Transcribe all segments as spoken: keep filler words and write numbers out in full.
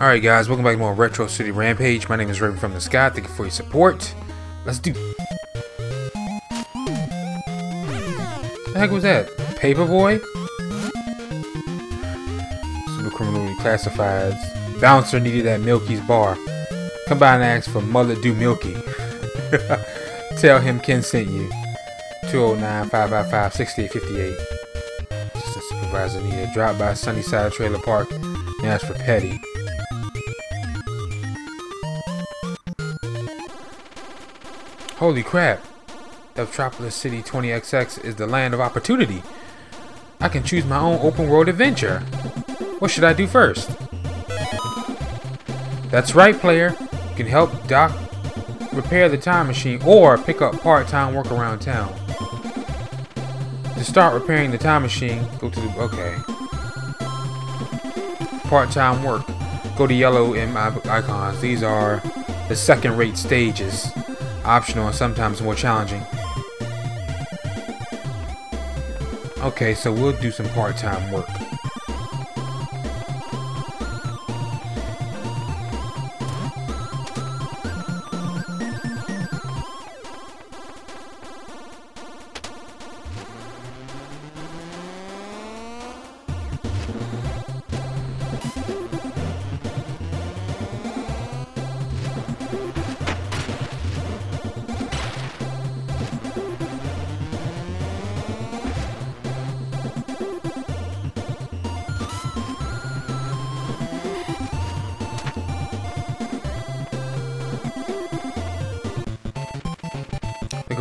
Alright guys, welcome back to more Retro City Rampage. My name is Raven from the Sky. Thank you for your support. Let's do... What the heck was that? Paperboy? Super criminally classified. Bouncer needed at Milky's bar. Come by and ask for Mother Do Milky. Tell him Ken sent you. two oh nine, five five five, six eight five eight. Assistant supervisor needed. Drop by Sunnyside Trailer Park and ask for Petty. Holy crap! Theftropolis City twenty X X is the land of opportunity. I can choose my own open world adventure. What should I do first? That's right, player. You can help Doc repair the time machine or pick up part-time work around town. To start repairing the time machine, go to the... Okay. Part-time work. Go to yellow M icons. These are the second-rate stages. Optional and sometimes more challenging. Okay, so we'll do some part-time work.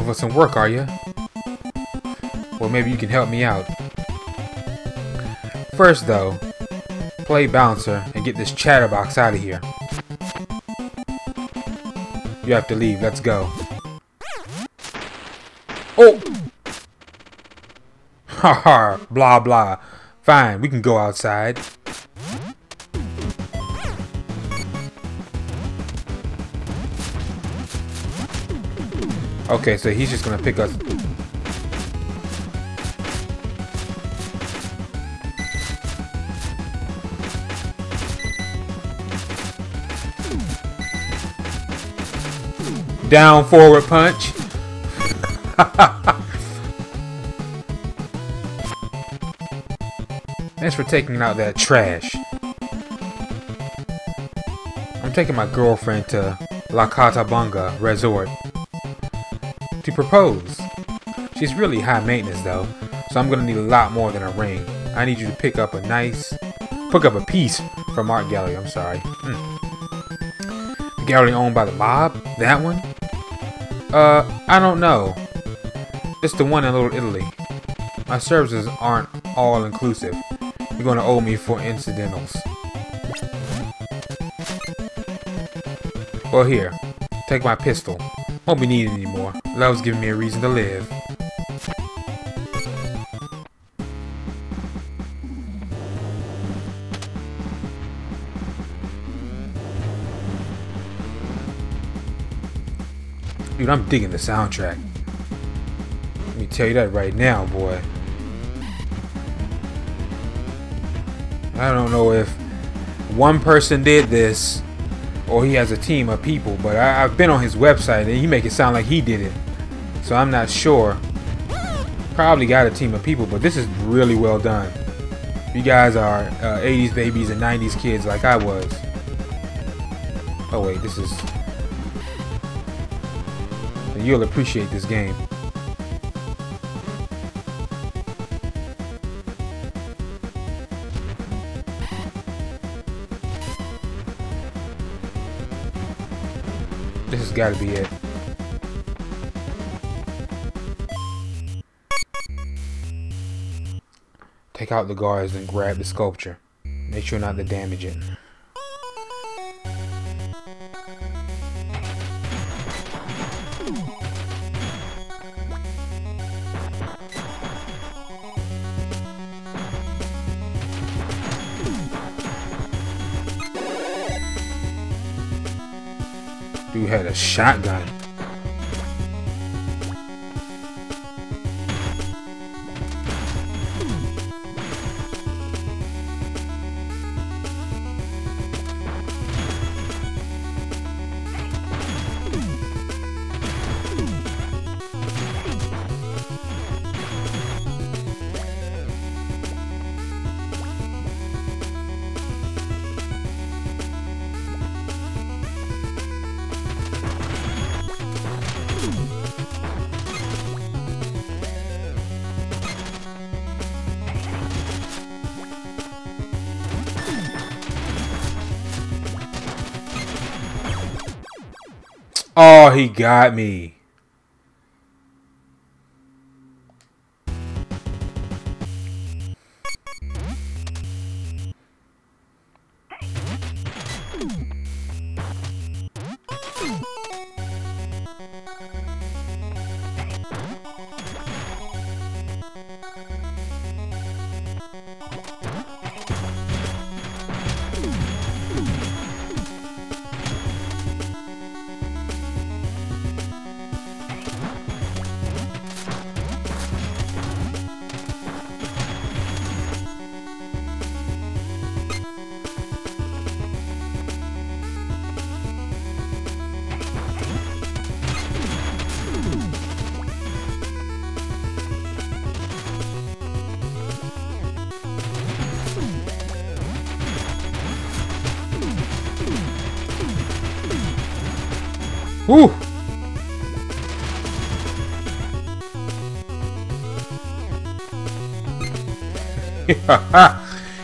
For some work, are you? Well, maybe you can help me out. First, though, play bouncer and get this chatterbox out of here. You have to leave. Let's go. Oh! Haha, blah blah. Fine, we can go outside. Okay, so he's just gonna pick us. Down, forward punch. Thanks for taking out that trash. I'm taking my girlfriend to La Katabanga Resort to propose. She's really high maintenance though, so I'm gonna need a lot more than a ring. I need you to pick up a nice, pick up a piece from art gallery. I'm sorry. Hmm. The gallery owned by the mob? That one? Uh, I don't know. It's the one in Little Italy. My services aren't all inclusive. You're gonna owe me for incidentals. Well, here, take my pistol. Won't be needed anymore. Love's giving me a reason to live. Dude, I'm digging the soundtrack. Let me tell you that right now, boy. I don't know if one person did this or he has a team of people, but I, I've been on his website and he make it sound like he did it. So I'm not sure. Probably got a team of people, but this is really well done. You guys are uh, eighties babies and nineties kids like I was. Oh wait, this is... You'll appreciate this game. This has got to be it. Take out the guards and grab the sculpture. Make sure not to damage it. Dude had a shotgun. Oh, he got me. Woo!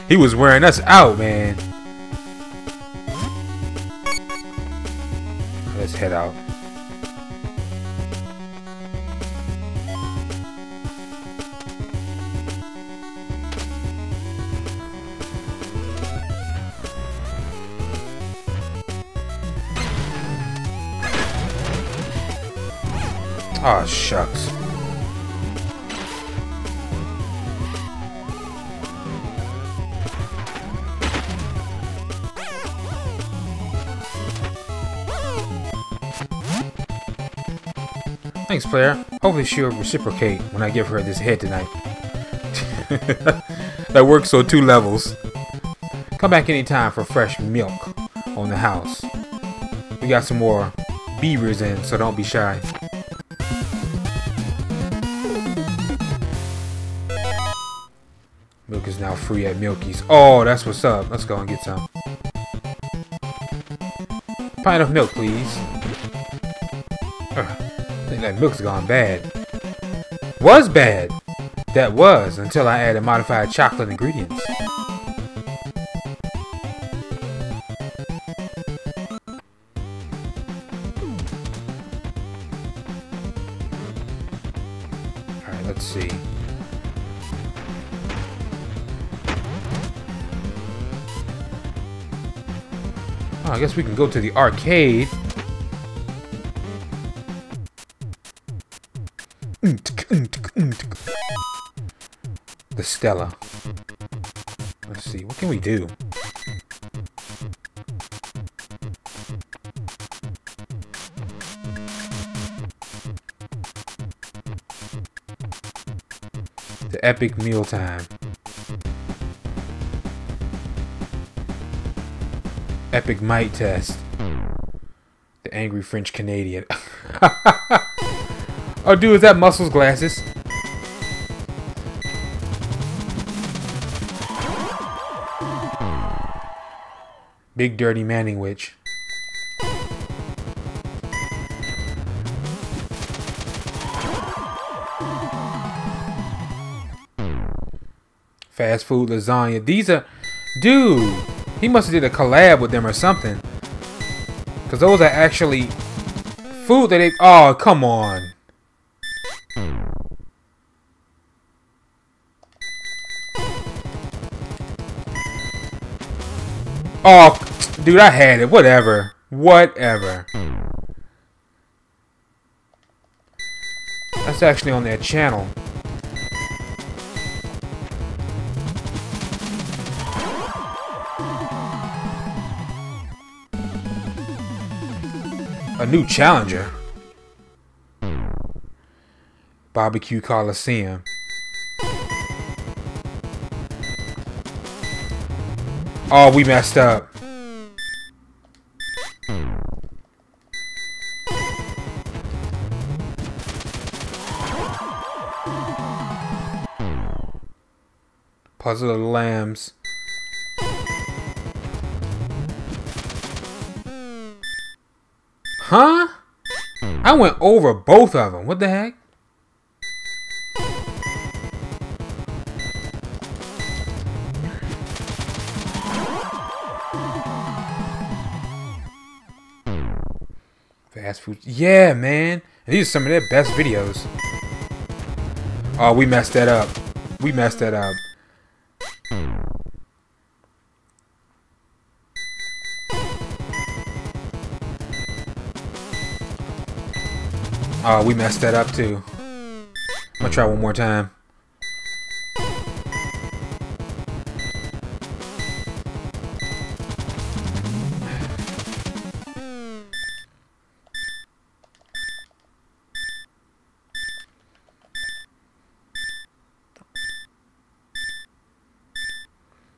He was wearing us out, man. Let's head out. Aw, shucks. Thanks, player. Hopefully she'll reciprocate when I give her this head tonight. That works on two levels. Come back anytime for fresh milk on the house. We got some more beavers in, so don't be shy. Milk is now free at Milky's. Oh, that's what's up. Let's go and get some. Pint of milk, please. Ugh, I think that milk's gone bad. Was bad. That was until I added modified chocolate ingredients. All right, let's see. Oh, I guess we can go to the arcade. The Stella. Let's see, what can we do? The Epic Meal Time. Epic Might Test. The Angry French Canadian. Oh, dude, is that Muscle's glasses? Big Dirty Manning Witch. Fast Food Lasagna. These are... Dude! He must have did a collab with them or something. Because those are actually food that they... Oh, come on. Oh, dude, I had it. Whatever. Whatever. That's actually on their channel. A new challenger. Barbecue Coliseum. Oh, we messed up. Puzzle of the Lambs. Huh? I went over both of them. What the heck? fast food. Yeah, man. And these are some of their best videos. Oh, we messed that up. We messed that up. Oh, we messed that up too. I'm gonna try one more time.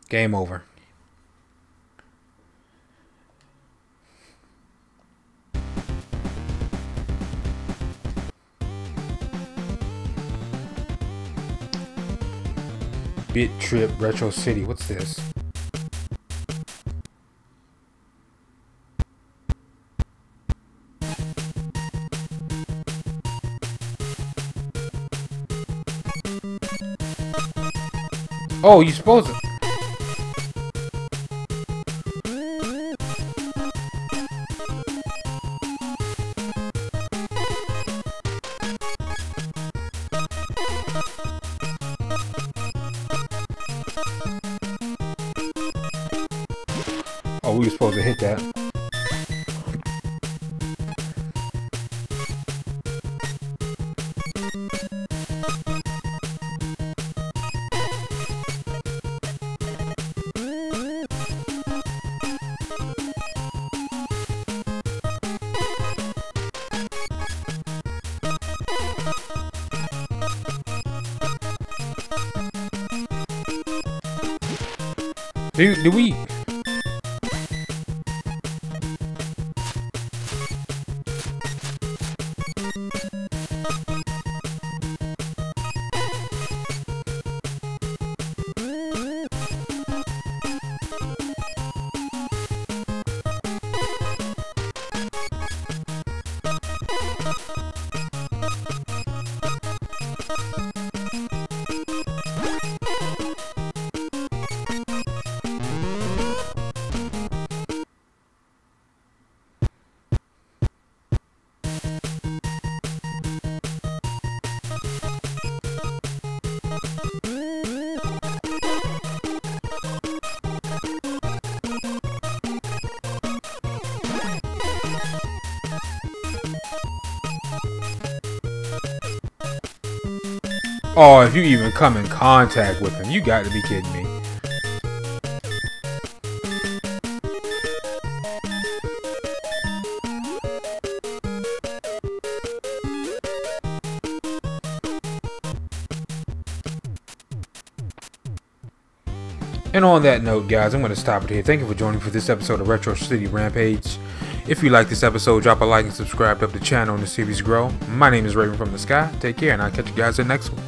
Game over. Bit Trip Retro City. What's this? Oh, you supposed to. We were supposed to hit that. Do, do we... Oh, if you even come in contact with him, you got to be kidding me. And on that note, guys, I'm going to stop it here. Thank you for joining me for this episode of Retro City Rampage. If you like this episode, drop a like and subscribe to help the channel and the series grow. My name is Raven from the Sky. Take care, and I'll catch you guys in the next one.